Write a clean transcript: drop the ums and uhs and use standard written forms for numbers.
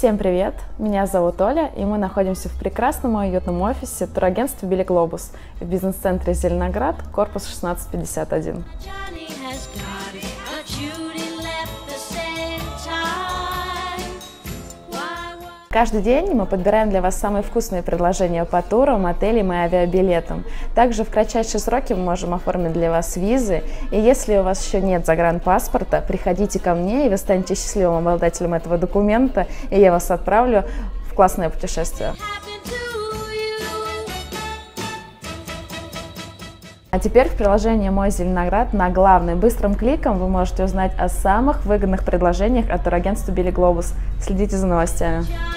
Всем привет! Меня зовут Оля, и мы находимся в прекрасном и уютном офисе турагентства Билли Глобус в бизнес-центре Зеленоград, корпус 1651. Каждый день мы подбираем для вас самые вкусные предложения по турам, отелям и авиабилетам. Также в кратчайшие сроки мы можем оформить для вас визы. И если у вас еще нет загранпаспорта, приходите ко мне, и вы станете счастливым обладателем этого документа, и я вас отправлю в классное путешествие. А теперь в приложении «Мой Зеленоград» на главной быстрым кликом вы можете узнать о самых выгодных предложениях от турагентства Билли Глобус. Следите за новостями.